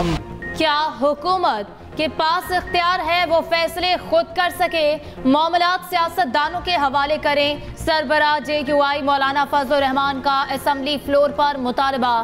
हम। क्या हुकूमत के पास इख्तियार है वो फैसले खुद कर सके, मामलात सियासतदानों के हवाले करें। सरबराह JQI मौलाना फज़लुर रहमान का असम्बली फ्लोर पर मुतालबा,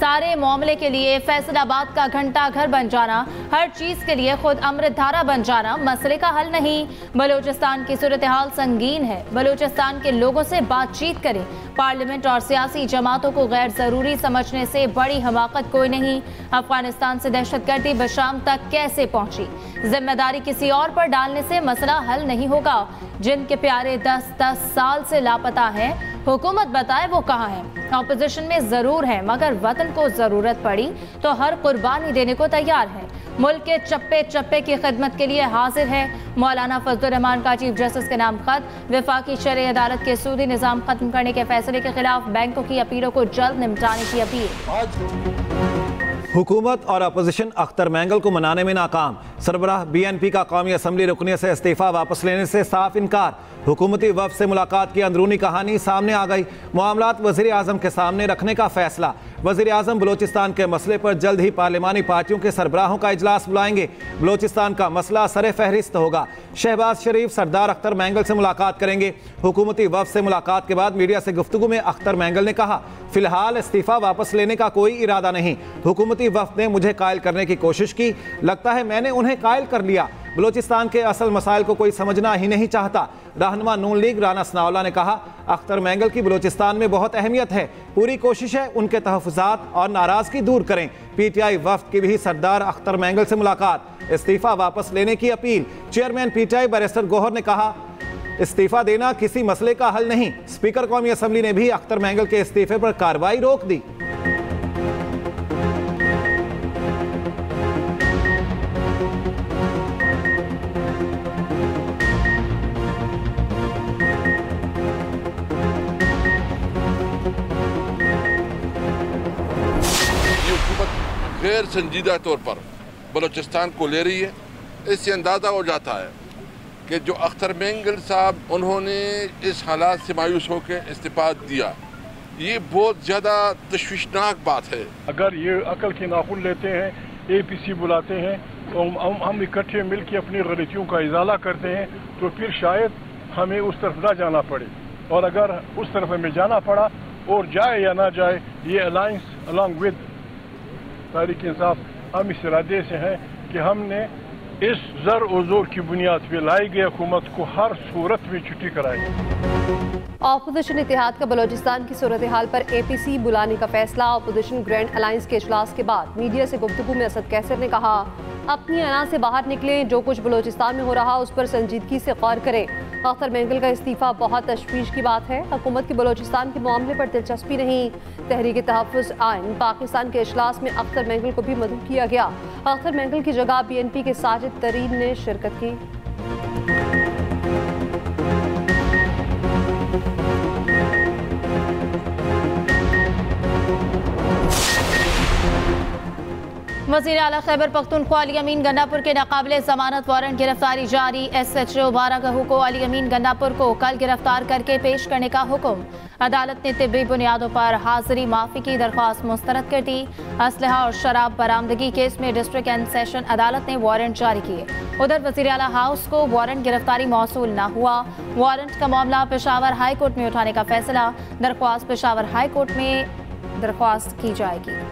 सारे मामले के लिए फैसलाबाद का घंटा घर बन जाना, हर चीज़ के लिए खुद अमृत धारा बन जाना मसले का हल नहीं। बलूचिस्तान की सूरत हाल संगीन है, बलूचिस्तान के लोगों से बातचीत करें। पार्लियामेंट और सियासी जमातों को गैर ज़रूरी समझने से बड़ी हमाकत कोई नहीं। अफगानिस्तान से दहशतगर्दी बशाम तक कैसे पहुँची, जिम्मेदारी किसी और पर डालने से मसला हल नहीं होगा। जिनके प्यारे 10-10 साल से लापता है, हुकूमत बताए वो कहाँ है। ऑपोजिशन में ज़रूर है, मगर वतन को ज़रूरत पड़ी तो हर कुर्बानी देने को तैयार है। मुल्क के चप्पे चप्पे की खिदमत के लिए हाजिर है। मौलाना फजलुर रहमान का चीफ जस्टिस के नाम खत। वफाकी शरई अदालत के सूदी निज़ाम खत्म करने के फैसले के खिलाफ बैंकों की अपीलों को जल्द निपटाने की अपील। हुकूमत और अपोजिशन अख्तर मैंगल को मनाने में नाकाम। सरबराह BNP का कौमी असम्बली रुकनियत से इस्तीफ़ा वापस लेने से साफ इनकार। हुकूमती वफ़द से मुलाकात की अंदरूनी कहानी सामने आ गई। मामलात वज़ीर आज़म के सामने रखने का फैसला। वज़ीर आज़म बलोचिस्तान के मसले पर जल्द ही पार्लिमानी पार्टियों के सरबराहों का इजलास बुलाएंगे। बलोचिस्तान का मसला सर फहरिस्त होगा। शहबाज शरीफ सरदार अख्तर मैंगल से मुलाकात करेंगे। हुकूमती वफ़द से मुलाकात के बाद मीडिया से गुफ्तगू में अख्तर मैंगल ने कहा, फ़िलहाल इस्तीफ़ा वापस लेने का कोई इरादा नहीं। हुकूमती वफ़द ने मुझे कायल करने की कोशिश की, लगता है मैंने उन्हें कायल कर लिया। बलोचिस्तान के असल मसाइल को कोई समझना ही नहीं चाहता। रहनुमा नून लीग राना सनावला ने कहा, अख्तर मैंगल की बलोचिस्तान में बहुत अहमियत है, पूरी कोशिश है उनके तहफ़ुज़ात और नाराज़गी दूर करें। PTI वफ़द की भी सरदार अख्तर मैंगल से मुलाकात, इस्तीफ़ा वापस लेने की अपील। चेयरमैन PTI बैरिस्टर गोहर ने कहा, इस्तीफ़ा देना किसी मसले का हल नहीं। स्पीकर कौमी असम्बली ने भी अख्तर मैंगल के इस्तीफे पर कार्रवाई रोक दी। गैर संजीदा तौर पर बलूचिस्तान को ले रही है। इससे अंदाज़ा हो जाता है कि जो अख्तर मैंगल साहब उन्होंने इस हालात से मायूस होकर इस्तीफ़ा दिया, ये बहुत ज़्यादा तश्वीशनाक बात है। अगर ये अकल के नाखून लेते हैं, APC बुलाते हैं, तो हम इकट्ठे मिल के अपनी गलतियों का इजाला करते हैं, तो फिर शायद हमें उस तरफ ना जाना पड़े। और अगर उस तरफ हमें जाना पड़ा, और जाए या ना जाए, ये अलाइंस अलॉन्ग विद तारीख इंसाफ, हम इस इरादे से हैं कि हमने इस ज़र और ज़ोर की बुनियाद पर लाई गई हुकूमत को हर सूरत में छुट्टी कराई। ऑपोजिशन इतिहाद का बलूचिस्तान की सूरत हाल पर APC बुलाने का फैसला। ऑपोजिशन ग्रैंड अलायंस के इजलास के बाद मीडिया से गुफ्तगू में असद कैसर ने कहा, अपनी अना से बाहर निकलें, जो कुछ बलूचिस्तान में हो रहा उस पर संजीदगी से गौर करें। अख्तर मैंगल का इस्तीफ़ा बहुत तशवीश की बात है। हुकूमत की बलूचिस्तान के मामले पर दिलचस्पी नहीं। तहरीक तहफ़्फ़ुज़ आइन पाकिस्तान के इजलास में अख्तर मैंगल को भी मदह किया गया। अख्तर मैंगल की जगह BNP के साजिद तरीन ने शिरकत की। वज़ीर आला खैबर पख्तूनख्वा अली अमीन गंडापुर के नाकाबिले ज़मानत वारंट गिरफ्तारी जारी। SHO 12 को अली अमीन गंडापुर को कल गिरफ्तार करके पेश करने का हुक्म। अदालत ने तिब्बी बुनियादों पर हाजिरी माफ़ी की दरख्वास्त मुस्तरद कर दी। असलहा और शराब बरामदगी केस में डिस्ट्रिक्ट एंड सेशन अदालत ने वारंट जारी किए। उधर वज़ीर आला हाउस को वारंट गिरफ्तारी मौसूल ना हुआ। वारंट का मामला पेशावर हाई कोर्ट में उठाने का फैसला। दरख्वास्त पेशावर हाई कोर्ट में दरख्वास्त की जाएगी।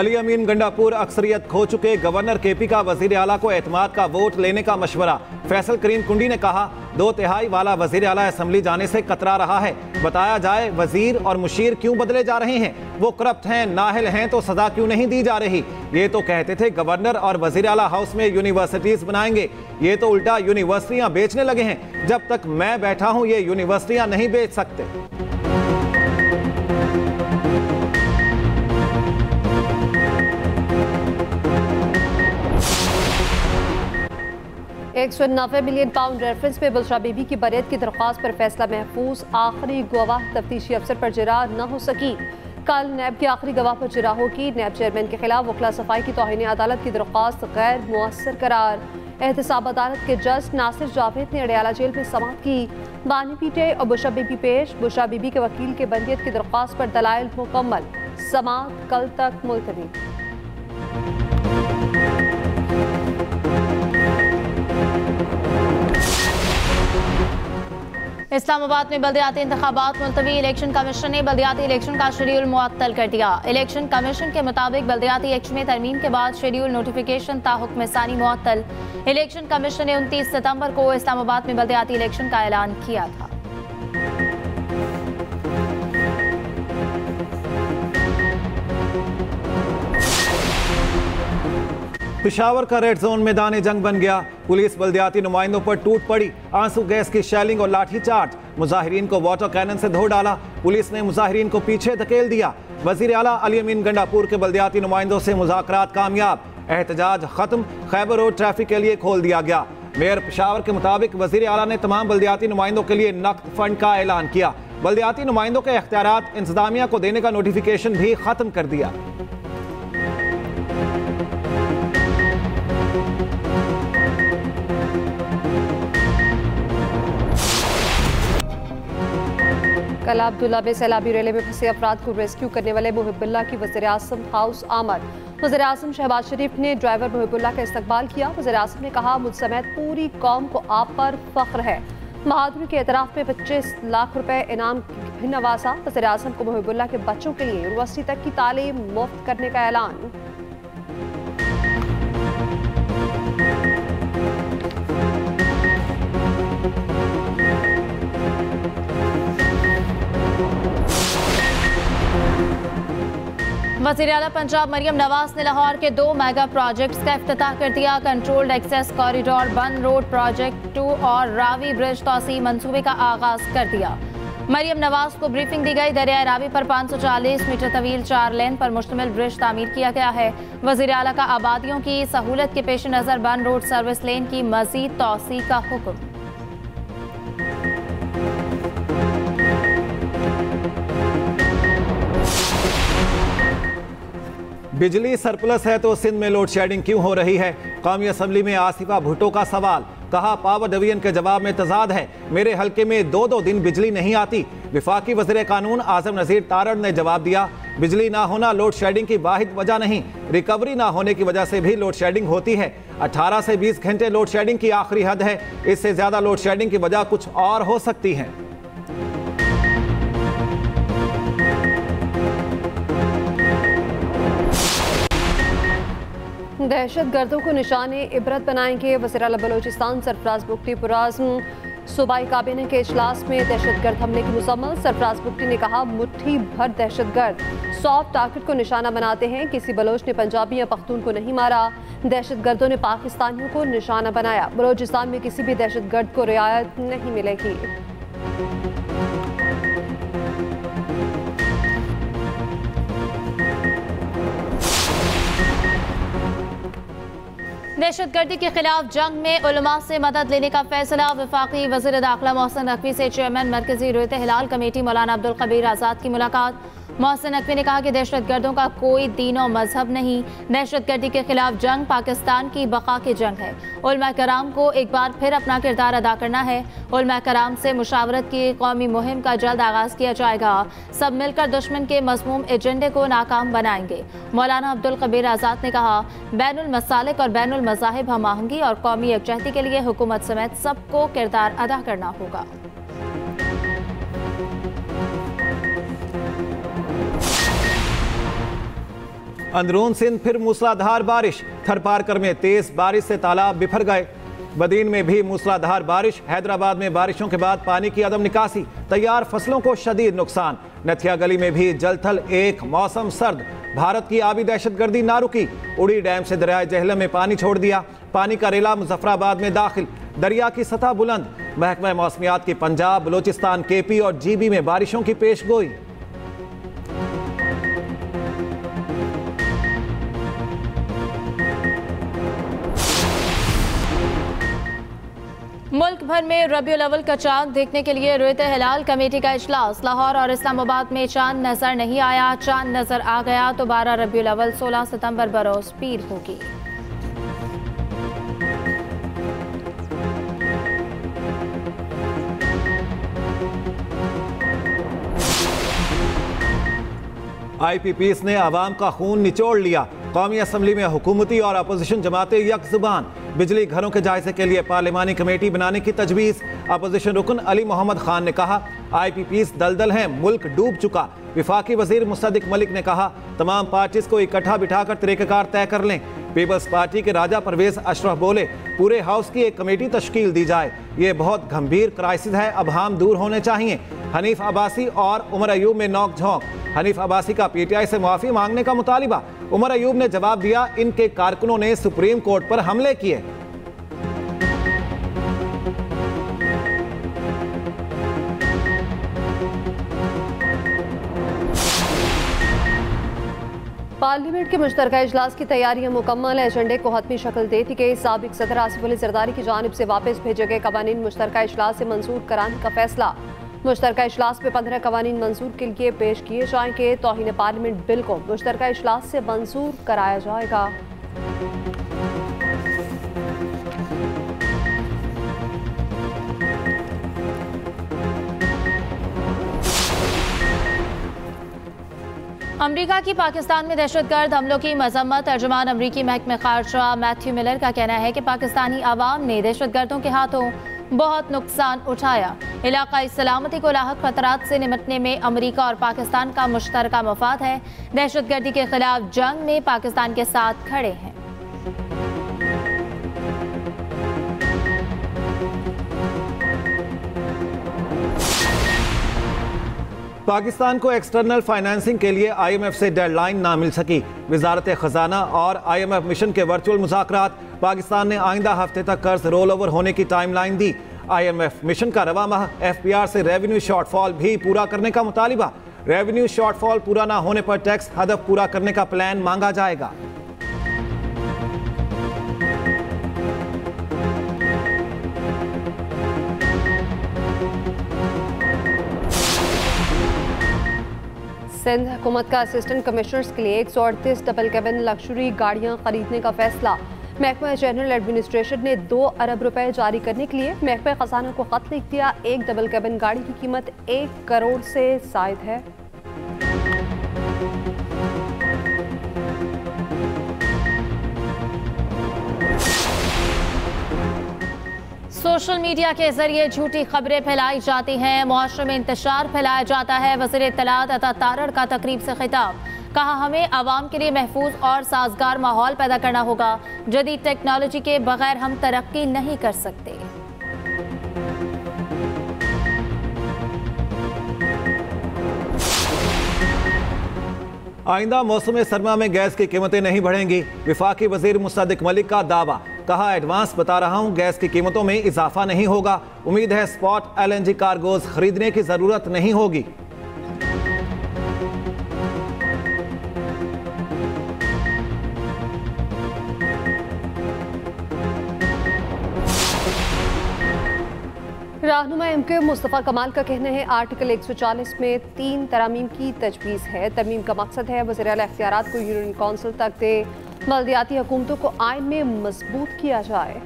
अली अमीन गंडापुर अक्सरियत खो चुके गवर्नर KPK का वज़ीर आला को एतमाद का वोट लेने का मशवरा। फैसल करीम कुंडी ने कहा, 2/3 वाला वज़ीर आला असम्बली जाने से कतरा रहा है। बताया जाए वज़ीर और मुशीर क्यों बदले जा रहे हैं, वो करप्ट हैं, नाहल हैं तो सज़ा क्यों नहीं दी जा रही। ये तो कहते थे गवर्नर और वज़ीर आला हाउस में यूनिवर्सिटीज़ बनाएंगे, ये तो उल्टा यूनिवर्सिटियाँ बेचने लगे हैं। जब तक मैं बैठा हूँ ये यूनिवर्सिटियाँ नहीं बेच सकते। £190 मिलियन रेफरेंस पे बुशरा बीबी की बरियत की दरख्वास्त पर फैसला महफूज। आखिरी गवाह तफ्तीशी अफसर पर जिरा न हो सकी। कल नैब के आखिरी गवाह पर जिरा होगी। नैब चेयरमैन के खिलाफ वकला सफाई की तौहीन अदालत की दरख्वास्त गैर मुअस्सर करार। एहतसाब अदालत के जज नासिर जावेद ने अडयाला जेल में समाअत की। बानी पीटे और बुशरा बीबी पेश। बुशरा बीबी के वकील के बंदियत की दरख्वास्त पर दलाइल मुकम्मल, समाअत कल तक मुलतवी। इस्लामाबाद में बल्दियाती इंतखाबात मुलतवी। इलेक्शन कमीशन ने बल्दियाती इलेक्शन का शेड्यूल मुअत्तल कर दिया। इलेक्शन कमीशन के मुताबिक बल्दियाती इलेक्शन में तरमीम के बाद शेड्यूल नोटिफिकेशन ताहुक्म सानी मुअत्तल। इलेक्शन कमीशन ने 29 सितंबर को इस्लामाबाद में बल्दियाती इलेक्शन का ऐलान किया था। पिशावर का रेड जोन मैदान जंग बन गया। पुलिस बल्दियाती नुमाइंदों पर टूट पड़ी। आंसू गैस की शैलिंग और लाठीचार्ज। मुजाहिरीन को वाटर कैनन से धो डाला। पुलिस ने मुजाहिरीन को पीछे धकेल दिया। वजीर आला अली अमीन गंडापुर के बल्दियाती नुमाइंदों से मुज़ाकरात कामयाब। एहतजाज खत्म। खैबर रोड ट्रैफिक के लिए खोल दिया गया। मेयर पिशावर के मुताबिक वजीर आला ने तमाम बल्दियाती नुमाइंदों के लिए नकद फंड का ऐलान किया। बल्दियाती नुमाइंदों के अख्तियारात इंतजामिया को देने का नोटिफिकेशन भी खत्म कर दिया। कल अब्दुल्ला में सैलाबी रेले में फंसे अफराद को रेस्क्यू करने वाले मुहिबुल्ला की वज़ीर आज़म हाउस आमद। वज़ीर आज़म शहबाज शरीफ ने ड्राइवर मुहिबुल्ला का इस्तकबाल किया। वज़ीर आज़म ने कहा, मुझ समेत पूरी कौम को आप पर फख्र है। बहादुरी के एतराफ़ में 25 लाख रुपए इनाम भी नवाजा। वज़ीर आज़म को मुहिबुल्ला के बच्चों के लिए यूनिवर्सिटी तक की तालीम मुफ्त करने का ऐलान। वज़ीर आला पंजाब मरियम नवाज ने लाहौर के 2 मेगा प्रोजेक्ट्स का इफ्तिताह कर दिया। Controlled access corridor, bund road project 2 और रावी ब्रिज तोसी मंसूबे का आगाज कर दिया। मरियम नवाज को ब्रीफिंग दी गई। दरिया रावी पर 540 मीटर तवील 4 लेन पर मुश्तमिल ब्रिज तामीर किया गया है। वज़ीर आला का आबादियों की सहूलत के पेश नज़र बन रोड सर्विस लेन की मजीद तोसी का हुक्म। बिजली सरप्लस है तो सिंध में लोड शेडिंग क्यों हो रही है? कौमी असम्बली में आसिफा भुट्टो का सवाल। कहा, पावर डिवीजन के जवाब में तजाद है। मेरे हलके में 2-2 दिन बिजली नहीं आती। विफाकी वज़ीर कानून आजम नजीर तारड़ ने जवाब दिया, बिजली ना होना लोड शेडिंग की वाहिद वजह नहीं, रिकवरी ना होने की वजह से भी लोड शेडिंग होती है। 18 से 20 घंटे लोड शेडिंग की आखिरी हद है। इससे ज़्यादा लोड शेडिंग की वजह कुछ और हो सकती है। दहशत गर्दों को निशाने इबरत बनाएंगे। वज़ीर आला बलोचिस्तान सरपराज बुख्टी पुराज़म सूबाई काबीना के इजलास में दहशत गर्द हमले की मुजम्मल। सरपराज बुख्टी ने कहा, मुट्ठी भर दहशत गर्द सॉफ्ट टारगेट को निशाना बनाते हैं। किसी बलोच ने पंजाबी या पख्तून को नहीं मारा। दहशत गर्दों ने पाकिस्तानियों को निशाना बनाया। बलोचिस्तान में किसी भी दहशत गर्द को रियायत नहीं मिलेगी। दहशतगर्दी के खिलाफ जंग में उलमा से मदद लेने का फैसला। वफाकी वज़ीर दाखिला मोहसिन नकवी से चेयरमैन मरकजी रोयत हिलाल कमेटी मौलाना अब्दुल कबीर आज़ाद की मुलाकात। मोहसिन नकवी ने कहा कि दहशतगर्दों का कोई दीन और मजहब नहीं। दहशतगर्दी के खिलाफ जंग पाकिस्तान की बका की जंग है। उलमा कराम को एक बार फिर अपना किरदार अदा करना है। उलमा कराम से मुशावरत की कौमी मुहिम का जल्द आगाज़ किया जाएगा। सब मिलकर दुश्मन के मज़मूम एजेंडे को नाकाम बनाएंगे। मौलाना अब्दुल कबीर आज़ाद ने कहा, बैनुल मसालिक और बैनुल मज़ाहिब हम आहंगी और कौमी यकजहती के लिए हुकूमत समेत सबको किरदार अदा करना होगा। अंदरून सिंध फिर मूसलाधार बारिश। थरपारकर में तेज बारिश से तालाब बिफर गए। बदीन में भी मूसलाधार बारिश। हैदराबाद में बारिशों के बाद पानी की अदम निकासी। तैयार फसलों को शदीद नुकसान। नथिया गली में भी जलथल। एक मौसम सर्द। भारत की आबी दहशतगर्दी ना रुकी। उड़ी डैम से दरियाए जहलम में पानी छोड़ दिया। पानी का रेला मुजफ्फराबाद में दाखिल। दरिया की सतह बुलंद। महकमा मौसमियात की पंजाब, बलोचिस्तान, KP और GB में बारिशों की पेशगोई। मुल्क भर में रबीउल अव्वल का चांद देखने के लिए रोयत हिलाल कमेटी का इजलास। लाहौर और इस्लामाबाद में चांद नजर नहीं आया। चांद नजर आ गया तो 12 रबीउल अव्वल 16 सितंबर बरोज़ पीर होगी। IPPs ने आवाम का खून निचोड़ लिया। कौमी असम्बली में हुकूमती और अपोजिशन जमातें यकजुबान। बिजली घरों के जायजे के लिए पार्लिमानी कमेटी बनाने की तजवीज़। अपोजिशन रुकन अली मोहम्मद खान ने कहा IPPs दलदल हैं, मुल्क डूब चुका। विफाकी वजीर मुसद्दिक मलिक ने कहा तमाम पार्टीज को इकट्ठा बिठाकर तरीक़ेकार तय कर लें। पीपल्स पार्टी के राजा परवेज अशरफ बोले पूरे हाउस की एक कमेटी तश्कील दी जाए, ये बहुत गंभीर क्राइसिस है, अब हम दूर होने चाहिए। हनीफ अब्बासी और उमर अयूब में नोक झोंक। हनीफ अब्बासी का PTI से माफ़ी मांगने का मुतालिबा। उमर अयूब ने जवाब दिया इनके कारकुनों ने सुप्रीम कोर्ट पर हमले किए। पार्लियामेंट के मुश्तरका इजलास की तैयारियां मुकम्मल है। एजेंडे को हतमी शक्ल दे दी गई। साबिक सदर आसिफ अली जरदारी की जानब से वापस भेजे गए कवानीन मुश्तरका इजलास से मंजूर कराने का फैसला। मुश्तरका इजलास में 15 कवानीन मंजूर के लिए पेश किए जाएंगे। तौहीन पार्लियामेंट बिल को मुश्तरका इजलास से मंजूर कराया जाएगा। अमरीका की पाकिस्तान में दहशतगर्द हमलों की मजम्मत। तर्जुमान अमरीकी महकमे खारजा मैथ्यू मिलर का कहना है कि पाकिस्तानी आवाम ने दहशतगर्दों के हाथों बहुत नुकसान उठाया। इलाकाई सलामती को लाहक खतरात से निपटने में अमरीका और पाकिस्तान का मुश्तरका मफाद है। दहशतगर्दी के खिलाफ जंग में पाकिस्तान के साथ खड़े हैं। पाकिस्तान को एक्सटर्नल फाइनेंसिंग के लिए IMF से डेडलाइन ना मिल सकी। वजारत खजाना और IMF मिशन के वर्चुअल मुज़ाकरात। पाकिस्तान ने आइंदा हफ्ते तक कर्ज रोल ओवर होने की टाइमलाइन दी। IMF मिशन का रवा माह FPR से रेवेन्यू शॉर्टफॉल भी पूरा करने का मुतालिबा। रेवेन्यू शॉर्टफॉल पूरा ना होने पर टैक्स हदफ पूरा करने का प्लान मांगा जाएगा। सिंध हुकूमत का असिस्टेंट कमिश्नर्स के लिए 138 डबल कैबिन लग्जरी गाड़ियां खरीदने का फैसला। महकमा जनरल एडमिनिस्ट्रेशन ने 2 अरब रुपए जारी करने के लिए महकमा खजाना को खत लिख दिया। एक डबल कैबिन गाड़ी की कीमत 1 करोड़ से जायद है। सोशल मीडिया के जरिए झूठी खबरें फैलाई जाती हैं, मुआशरे में इंतशार फैलाया जाता है। वज़ीर इत्तलाआत अता तारड़ का तकरीब से खिताब। कहा हमें आवाम के लिए महफूज और साजगार माहौल पैदा करना होगा। जदीद टेक्नोलॉजी के बगैर हम तरक्की नहीं कर सकते। आइंदा मौसम सरमा में गैस की कीमतें नहीं बढ़ेंगी। वफाकी वजीर मुसद्दिक मलिक का दावा। कहा एडवांस बता रहा हूं, गैस की कीमतों में इजाफा नहीं होगा। उम्मीद है स्पॉट LNG कार्गोज खरीदने की जरूरत नहीं होगी। रहनुमा एमके मुस्तफा कमाल का कहना है आर्टिकल 140 में 3 तरामीम की तजवीज़ है। तरमीम का मकसद है वज़ीर-ए-आला इख्तियारात को यूनियन कौंसिल तक दे। बल्दियाती हुकूमतों को आइन में मजबूत किया जाए।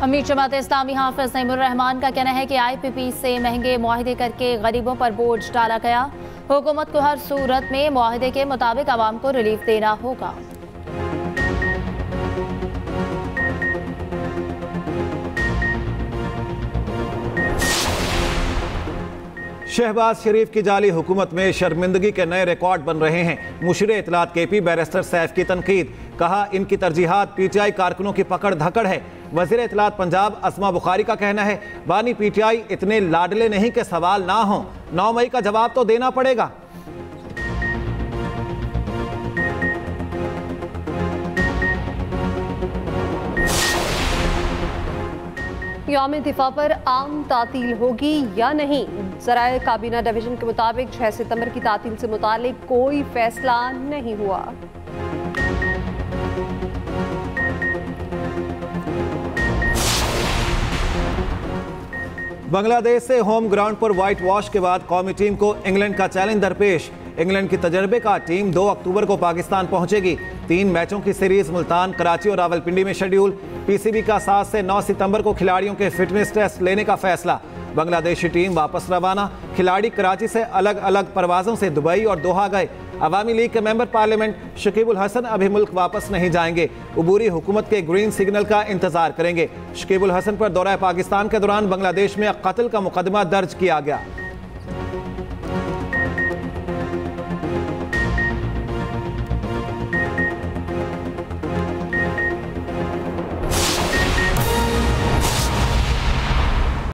अमीर जमात इस्लामी हाफिज़ नईमुर रहमान का कहना है कि IPP से महंगे मुआहदे करके गरीबों पर बोझ डाला गया। हुकूमत को हर सूरत में मुआहदे के मुताबिक आवाम को रिलीफ देना होगा। शहबाज शरीफ की जाली हुकूमत में शर्मिंदगी के नए रिकॉर्ड बन रहे हैं। मुशीर इतलात KP बैरिस्टर सैफ की तनकीद। कहा इनकी तरजीहात PTI कारकुनों की पकड़ धकड़ है। वजीर इतलात पंजाब असमा बुखारी का कहना है बानी PTI इतने लाडले नहीं के सवाल ना हों। 9 मई का जवाब तो देना पड़ेगा। यौम दिफा पर आम तातील होगी या नहीं। जराए काबीना डिवीजन के मुताबिक 6 सितंबर की तातील से मुतालिक कोई फैसला नहीं हुआ। बांग्लादेश से होम ग्राउंड पर व्हाइट वॉश के बाद कौमी टीम को इंग्लैंड का चैलेंज दरपेश। इंग्लैंड की तजर्बेकार टीम 2 अक्टूबर को पाकिस्तान पहुंचेगी। 3 मैचों की सीरीज मुल्तान, कराची और रावलपिंडी में शेड्यूल। पीसीबी का 7 से 9 सितंबर को खिलाड़ियों के फिटनेस टेस्ट लेने का फैसला। बांग्लादेशी टीम वापस रवाना, खिलाड़ी कराची से अलग अलग परवाजों से दुबई और दोहा गए। अवामी लीग के मेंबर पार्लियामेंट शकीबुल हसन अभी मुल्क वापस नहीं जाएंगे, उबूरी हुकूमत के ग्रीन सिग्नल का इंतजार करेंगे। शकीबुल हसन पर दौरा पाकिस्तान के दौरान बांग्लादेश में कत्ल का मुकदमा दर्ज किया गया।